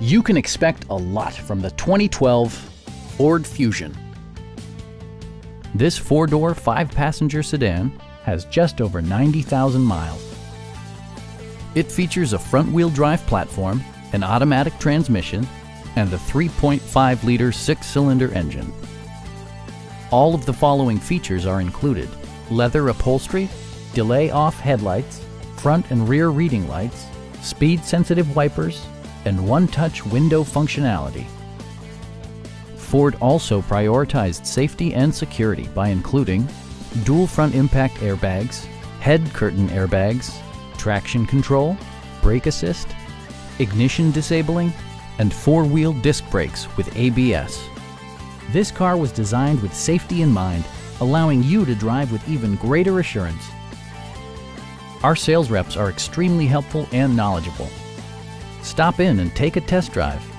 You can expect a lot from the 2012 Ford Fusion. This four-door, five-passenger sedan has just over 90,000 miles. It features a front-wheel drive platform, an automatic transmission, and a 3.5-liter six-cylinder engine. All of the following features are included: leather upholstery, delay-off headlights, front and rear reading lights, speed-sensitive wipers, and one-touch window functionality. Ford also prioritized safety and security by including dual front impact airbags, head curtain airbags, traction control, brake assist, ignition disabling, and four-wheel disc brakes with ABS. This car was designed with safety in mind, allowing you to drive with even greater assurance. Our sales reps are extremely helpful and knowledgeable. Stop in and take a test drive.